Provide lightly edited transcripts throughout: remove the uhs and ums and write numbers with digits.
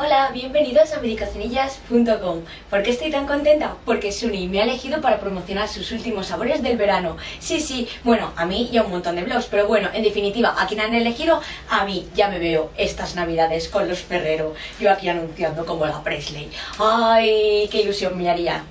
Hola, bienvenidos a milicocinillas.com. ¿Por qué estoy tan contenta? Porque Sunny me ha elegido para promocionar sus últimos sabores del verano. Sí, bueno, a mí y a un montón de blogs, pero bueno, en definitiva, ¿a quién han elegido? A mí. Ya me veo estas navidades con los Ferrero, yo aquí anunciando como la Presley. ¡Ay, qué ilusión me haría!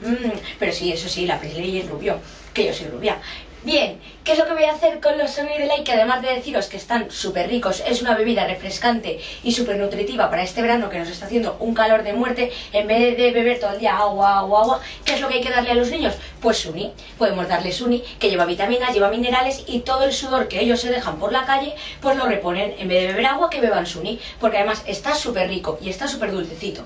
Pero sí, eso sí, la Presley es rubio, que yo soy rubia. Bien, ¿qué es lo que voy a hacer con los Sunny Delight? Que además de deciros que están súper ricos, es una bebida refrescante y súper nutritiva para este verano que nos está haciendo un calor de muerte. En vez de beber todo el día agua, ¿qué es lo que hay que darle a los niños? Pues Sunny. Podemos darle Sunny, que lleva vitaminas, lleva minerales, y todo el sudor que ellos se dejan por la calle, pues lo reponen. En vez de beber agua, que beban Sunny, porque además está súper rico y está súper dulcecito.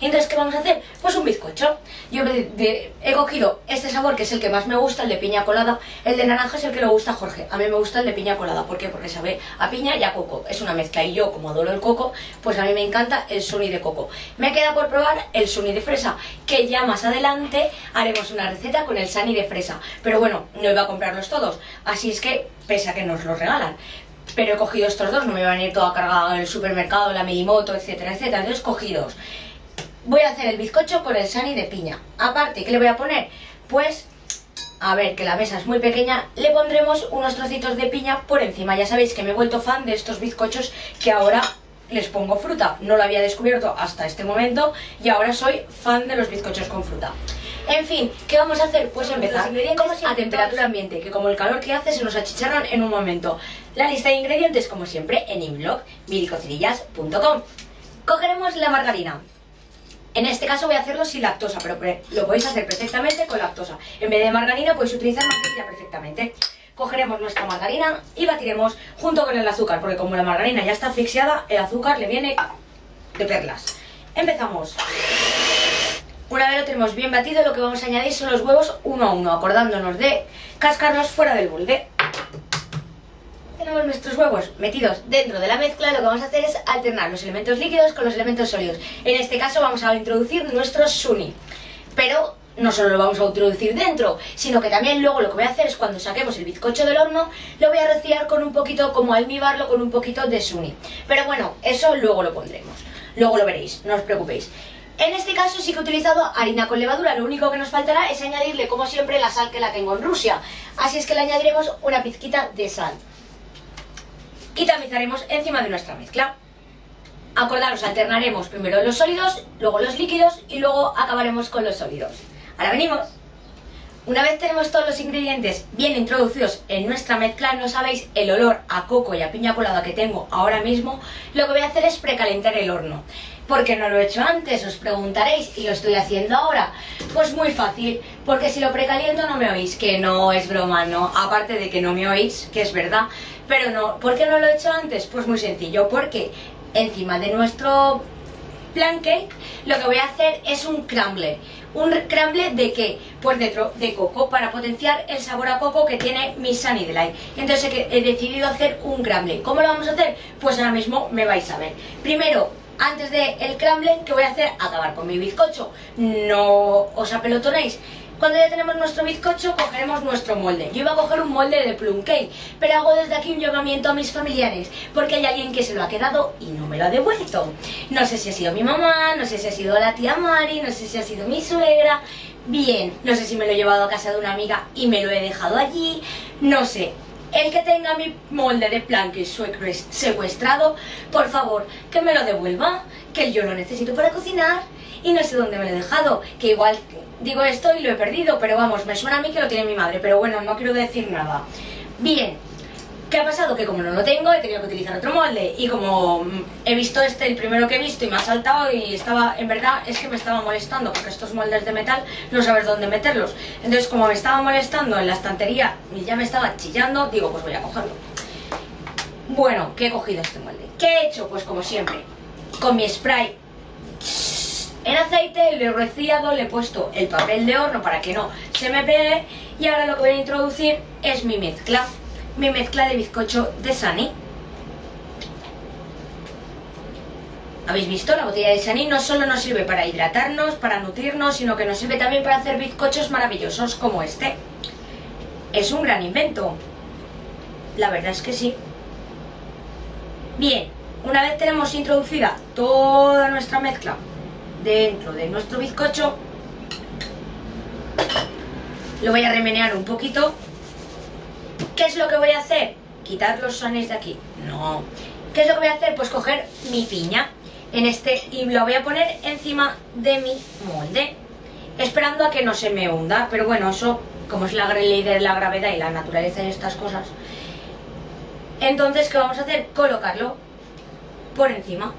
Y entonces, ¿qué vamos a hacer? Pues un bizcocho. Yo he cogido este sabor, que es el que más me gusta, el de piña colada. El de naranja es el que le gusta a Jorge. A mí me gusta el de piña colada. ¿Por qué? Porque sabe a piña y a coco. Es una mezcla y yo, como adoro el coco, pues a mí me encanta el Sunny de coco. Me queda por probar el Sunny de fresa, que ya más adelante haremos una receta con el Sunny de fresa. Pero bueno, no iba a comprarlos todos, así es que, pese a que nos los regalan, pero he cogido estos dos, no me van a ir toda cargada en el supermercado, la Medimoto, etcétera. Entonces, cogidos. Voy a hacer el bizcocho con el Sunny de piña. Aparte, ¿qué le voy a poner? Pues, a ver, que la mesa es muy pequeña, le pondremos unos trocitos de piña por encima. Ya sabéis que me he vuelto fan de estos bizcochos que ahora les pongo fruta. No lo había descubierto hasta este momento y ahora soy fan de los bizcochos con fruta. En fin, ¿qué vamos a hacer? Pues empezar a temperatura ambiente, que como el calor que hace se nos achicharran en un momento. La lista de ingredientes, como siempre, en mi blog, milicocinillas.com. Cogeremos la margarina. En este caso voy a hacerlo sin lactosa, pero lo podéis hacer perfectamente con lactosa. En vez de margarina podéis utilizar mantequilla perfectamente. Cogeremos nuestra margarina y batiremos junto con el azúcar, porque como la margarina ya está asfixiada, el azúcar le viene de perlas. Empezamos. Una vez lo tenemos bien batido, lo que vamos a añadir son los huevos uno a uno, acordándonos de cascarlos fuera del molde. Tenemos nuestros huevos metidos dentro de la mezcla. Lo que vamos a hacer es alternar los elementos líquidos con los elementos sólidos. En este caso vamos a introducir nuestro Sunny, pero no solo lo vamos a introducir dentro, sino que también luego lo que voy a hacer es, cuando saquemos el bizcocho del horno, lo voy a rociar con un poquito, como almibarlo con un poquito de Sunny. Pero bueno, eso luego lo pondremos, luego lo veréis, no os preocupéis. En este caso sí que he utilizado harina con levadura. Lo único que nos faltará es añadirle, como siempre, la sal, que la tengo en Rusia. Así es que le añadiremos una pizquita de sal y tamizaremos encima de nuestra mezcla. Acordaros, alternaremos primero los sólidos, luego los líquidos y luego acabaremos con los sólidos. Ahora venimos. Una vez tenemos todos los ingredientes bien introducidos en nuestra mezcla, no sabéis el olor a coco y a piña colada que tengo ahora mismo. Lo que voy a hacer es precalentar el horno. ¿Por qué no lo he hecho antes? Os preguntaréis, ¿y lo estoy haciendo ahora? Pues muy fácil, porque si lo precaliento no me oís, que no es broma, no, aparte de que no me oís, que es verdad, pero no. ¿Por qué no lo he hecho antes? Pues muy sencillo, porque encima de nuestro pancake lo que voy a hacer es un crumble. ¿Un crumble de qué? Pues de coco, para potenciar el sabor a coco que tiene mi Sunny Delight. Entonces he decidido hacer un crumble. ¿Cómo lo vamos a hacer? Pues ahora mismo me vais a ver. Primero, antes del crumble, ¿qué voy a hacer? Acabar con mi bizcocho. No os apelotonéis. Cuando ya tenemos nuestro bizcocho, cogeremos nuestro molde. Yo iba a coger un molde de plum cake, pero hago desde aquí un llamamiento a mis familiares, porque hay alguien que se lo ha quedado y no me lo ha devuelto. No sé si ha sido mi mamá, no sé si ha sido la tía Mari, no sé si ha sido mi suegra. Bien, no sé si me lo he llevado a casa de una amiga y me lo he dejado allí, no sé. El que tenga mi molde de pancake secuestrado, por favor, que me lo devuelva, que yo lo necesito para cocinar y no sé dónde me lo he dejado, que igual digo esto y lo he perdido, pero vamos, me suena a mí que lo tiene mi madre, pero bueno, no quiero decir nada. Bien, ¿qué ha pasado? Que como no lo tengo, he tenido que utilizar otro molde, y como he visto este, el primero que he visto, y me ha saltado y estaba, en verdad, es que me estaba molestando, porque estos moldes de metal no sabes dónde meterlos. Entonces, como me estaba molestando en la estantería y ya me estaba chillando, digo, pues voy a cogerlo. Bueno, que he cogido este molde. ¿Qué he hecho? Pues como siempre, con mi spray en aceite, lo he rociado, le he puesto el papel de horno para que no se me pegue, y ahora lo que voy a introducir es mi mezcla de bizcocho de Sunny. ¿Habéis visto? La botella de Sunny no solo nos sirve para hidratarnos, para nutrirnos, sino que nos sirve también para hacer bizcochos maravillosos como este. Es un gran invento, la verdad es que sí. Bien, Una vez tenemos introducida toda nuestra mezcla dentro de nuestro bizcocho, lo voy a remenear un poquito. ¿Qué es lo que voy a hacer? Quitar los sanes de aquí. No. ¿Qué es lo que voy a hacer? Pues coger mi piña en este y la voy a poner encima de mi molde, esperando a que no se me hunda. Pero bueno, eso, como es la ley de la gravedad y la naturaleza de estas cosas. Entonces, ¿qué vamos a hacer? Colocarlo por encima,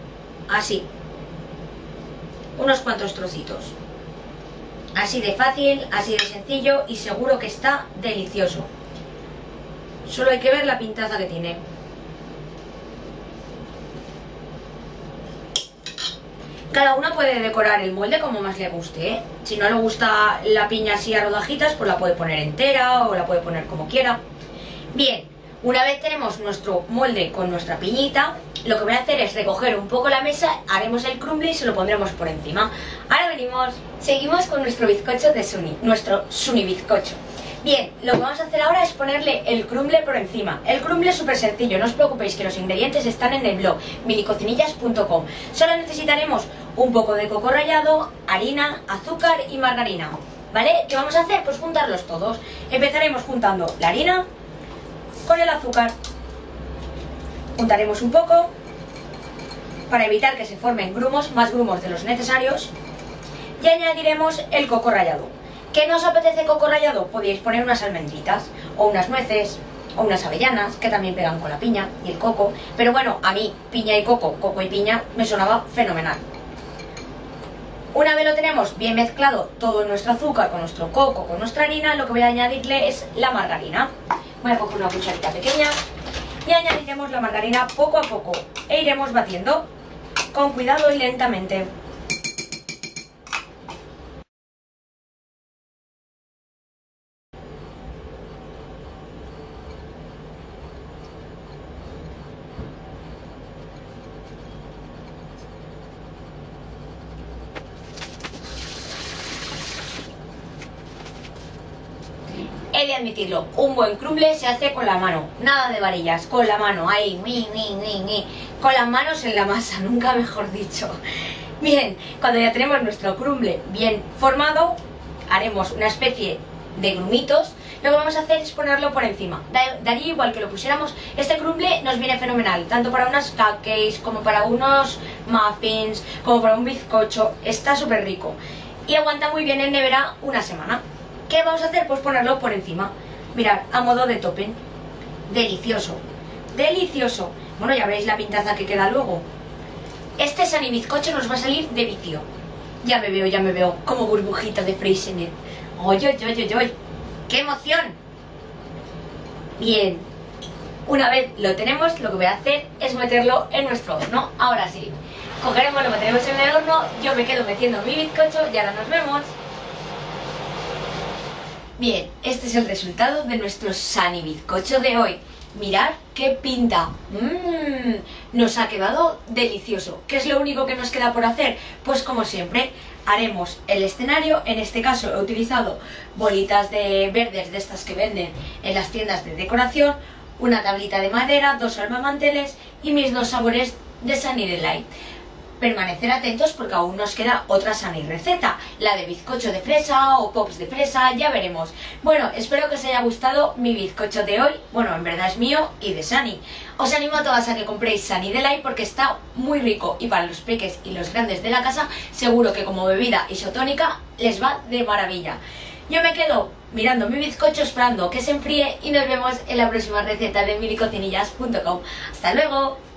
así, unos cuantos trocitos. Así de fácil, así de sencillo, y seguro que está delicioso. Solo hay que ver la pintaza que tiene. Cada una puede decorar el molde como más le guste, ¿eh? Si no le gusta la piña así a rodajitas, pues la puede poner entera o la puede poner como quiera. Bien, una vez tenemos nuestro molde con nuestra piñita, lo que voy a hacer es recoger un poco la mesa, haremos el crumble y se lo pondremos por encima. Ahora venimos, seguimos con nuestro bizcocho de Sunny, nuestro Sunny bizcocho. Bien, lo que vamos a hacer ahora es ponerle el crumble por encima. El crumble es súper sencillo, no os preocupéis que los ingredientes están en el blog milicocinillas.com. Solo necesitaremos un poco de coco rallado, harina, azúcar y margarina, ¿vale? ¿Qué vamos a hacer? Pues juntarlos todos. Empezaremos juntando la harina con el azúcar. Juntaremos un poco para evitar que se formen grumos, más grumos de los necesarios, y añadiremos el coco rallado. ¿Qué nos apetece coco rallado? Podéis poner unas almendritas o unas nueces o unas avellanas, que también pegan con la piña y el coco, pero bueno, a mí piña y coco y piña me sonaba fenomenal. Una vez lo tenemos bien mezclado todo nuestro azúcar con nuestro coco, con nuestra harina, lo que voy a añadirle es la margarina. Voy a coger una cucharita pequeña y añadiremos la margarina poco a poco e iremos batiendo con cuidado y lentamente. He de admitirlo, un buen crumble se hace con la mano, nada de varillas, con la mano, ahí, con las manos en la masa, nunca mejor dicho. Bien, cuando ya tenemos nuestro crumble bien formado, haremos una especie de grumitos. Lo que vamos a hacer es ponerlo por encima, daría igual que lo pusiéramos. Este crumble nos viene fenomenal, tanto para unas cupcakes, como para unos muffins, como para un bizcocho, está súper rico. Y aguanta muy bien en nevera una semana. ¿Qué vamos a hacer? Pues ponerlo por encima. Mirad, a modo de topping. Delicioso, delicioso. Bueno, ya veréis la pintaza que queda luego. Este Sunny bizcocho nos va a salir de vicio. Ya me veo, como burbujita de Freisenet. ¡Oy, oy, oy, oy, oy! ¡Qué emoción! Bien. Una vez lo tenemos, lo que voy a hacer es meterlo en nuestro horno. Ahora sí. Cogeremos, lo meteremos en el horno. Yo me quedo metiendo mi bizcocho y ahora nos vemos. Bien, este es el resultado de nuestro Sunny bizcocho de hoy. Mirad qué pinta. Nos ha quedado delicioso. ¿Qué es lo único que nos queda por hacer? Pues como siempre, haremos el escenario. En este caso he utilizado bolitas de verdes de estas que venden en las tiendas de decoración, una tablita de madera, dos salvamanteles y mis dos sabores de Sunny Delight. Permanecer atentos porque aún nos queda otra Sunny receta, la de bizcocho de fresa o pops de fresa, ya veremos. Bueno, espero que os haya gustado mi bizcocho de hoy, bueno, en verdad es mío y de Sunny. Os animo a todas a que compréis Sunny Delight porque está muy rico y para los peques y los grandes de la casa seguro que como bebida isotónica les va de maravilla. Yo me quedo mirando mi bizcocho esperando que se enfríe y nos vemos en la próxima receta de milicocinillas.com. ¡Hasta luego!